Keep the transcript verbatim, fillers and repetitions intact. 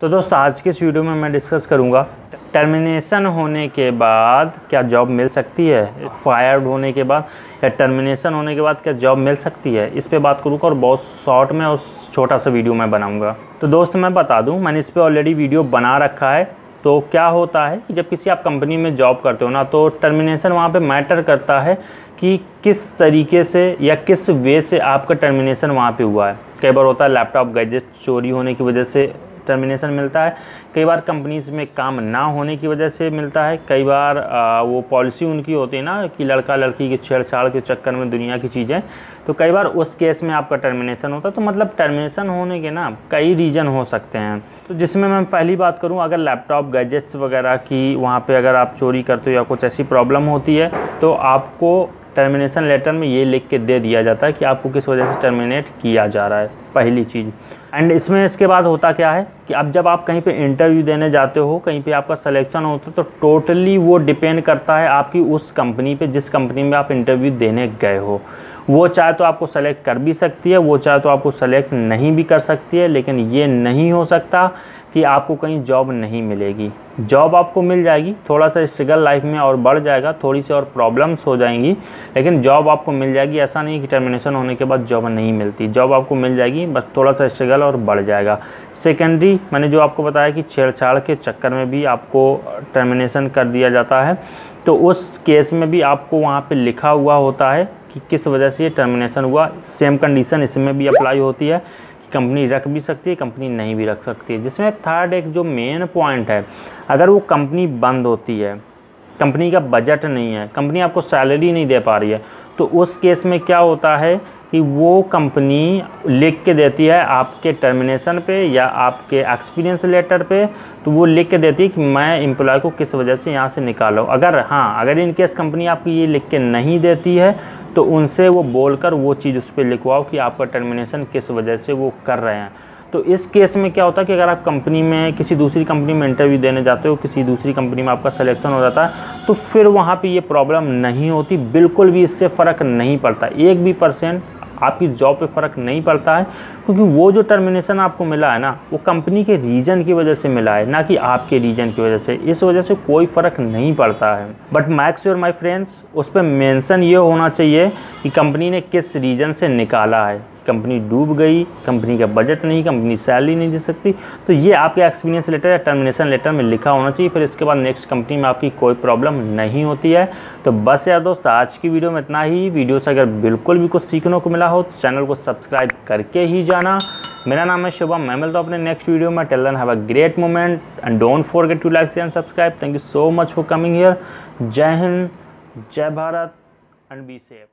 तो दोस्तों आज के इस वीडियो में मैं डिस्कस करूंगा टर्मिनेशन होने के बाद क्या जॉब मिल सकती है, फायर्ड होने के बाद या टर्मिनेशन होने के बाद क्या जॉब मिल सकती है, इस पे बात करूँगा और बहुत शॉर्ट में और छोटा सा वीडियो मैं बनाऊंगा। तो दोस्त मैं बता दूं मैंने इस पर ऑलरेडी वीडियो बना रखा है। तो क्या होता है कि जब किसी आप कंपनी में जॉब करते हो ना तो टर्मिनेशन वहाँ पे मैटर करता है कि किस तरीके से या किस वे से आपका टर्मिनेशन वहाँ पे हुआ है। कई बार होता है लैपटॉप गैजेट चोरी होने की वजह से टर्मिनेशन मिलता है, कई बार कंपनीज़ में काम ना होने की वजह से मिलता है, कई बार आ, वो पॉलिसी उनकी होती है ना कि लड़का लड़की की छेड़छाड़ के चक्कर में दुनिया की चीज़ें, तो कई बार उस केस में आपका टर्मिनेशन होता है। तो मतलब टर्मिनेशन होने के ना कई रीज़न हो सकते हैं। तो जिसमें मैं पहली बात करूँ, अगर लैपटॉप गैजेट्स वगैरह की वहाँ पर अगर आप चोरी करते हो या कुछ ऐसी प्रॉब्लम होती है तो आपको टर्मिनेशन लेटर में ये लिख के दे दिया जाता है कि आपको किस वजह से टर्मिनेट किया जा रहा है, पहली चीज़। एंड इसमें इसके बाद होता क्या है कि अब जब आप कहीं पे इंटरव्यू देने जाते हो, कहीं पे आपका सिलेक्शन होता है, तो टोटली वो डिपेंड करता है आपकी उस कंपनी पे जिस कंपनी में आप इंटरव्यू देने गए हो। वो चाहे तो आपको सेलेक्ट कर भी सकती है, वो चाहे तो आपको सेलेक्ट नहीं भी कर सकती है, लेकिन ये नहीं हो सकता कि आपको कहीं जॉब नहीं मिलेगी। जॉब आपको मिल जाएगी, थोड़ा सा स्ट्रगल लाइफ में और बढ़ जाएगा, थोड़ी सी और प्रॉब्लम्स हो जाएंगी, लेकिन जॉब आपको मिल जाएगी। ऐसा नहीं कि टर्मिनेशन होने के बाद जॉब नहीं मिलती, जॉब आपको मिल जाएगी, बस थोड़ा सा स्ट्रगल और बढ़ जाएगा। सेकेंडरी मैंने जो आपको बताया कि छेड़छाड़ के चक्कर में भी आपको टर्मिनेशन कर दिया जाता है, तो उस केस में भी आपको वहाँ पे लिखा हुआ होता है कि किस वजह से ये टर्मिनेशन हुआ। सेम कंडीशन इसमें भी अप्लाई होती है, कंपनी रख भी सकती है, कंपनी नहीं भी रख सकती है। जिसमें थर्ड एक जो मेन पॉइंट है, अगर वो कंपनी बंद होती है, कंपनी का बजट नहीं है, कंपनी आपको सैलरी नहीं दे पा रही है, तो उस केस में क्या होता है कि वो कंपनी लिख के देती है आपके टर्मिनेशन पे या आपके एक्सपीरियंस लेटर पे, तो वो लिख के देती है कि मैं एम्प्लॉय को किस वजह से यहाँ से निकालो। अगर हाँ अगर इन केस कंपनी आपकी ये लिख के नहीं देती है तो उनसे वो बोलकर वो चीज़ उस पर लिखवाओ कि आपका टर्मिनेशन किस वजह से वो कर रहे हैं। तो इस केस में क्या होता है कि अगर आप कंपनी में किसी दूसरी कंपनी में इंटरव्यू देने जाते हो, किसी दूसरी कंपनी में आपका सिलेक्शन हो जाता है, तो फिर वहाँ पे ये प्रॉब्लम नहीं होती, बिल्कुल भी इससे फ़र्क नहीं पड़ता, एक भी परसेंट आपकी जॉब पे फ़र्क नहीं पड़ता है, क्योंकि वो जो टर्मिनेशन आपको मिला है ना वो कंपनी के रीज़न की वजह से मिला है, ना कि आपके रीज़न की वजह से। इस वजह से कोई फ़र्क नहीं पड़ता है। But make sure my friends उस पर मेंशन ये होना चाहिए कि कंपनी ने किस रीज़न से निकाला है, कंपनी डूब गई, कंपनी का बजट नहीं, कंपनी सैलरी नहीं दे सकती, तो ये आपके एक्सपीरियंस लेटर या टर्मिनेशन लेटर में लिखा होना चाहिए। फिर इसके बाद नेक्स्ट कंपनी में आपकी कोई प्रॉब्लम नहीं होती है। तो बस यार दोस्त आज की वीडियो में इतना ही। वीडियो से अगर बिल्कुल भी कुछ सीखने को मिला हो तो चैनल को सब्सक्राइब करके ही जाना। मेरा नाम है शुभम, मैं मिलता हूँ अपने नेक्स्ट वीडियो में। Till then have a great moment and don't forget to like share and subscribe. Thank you so much for coming here. जय हिंद, जय भारत एंड बी सेफ।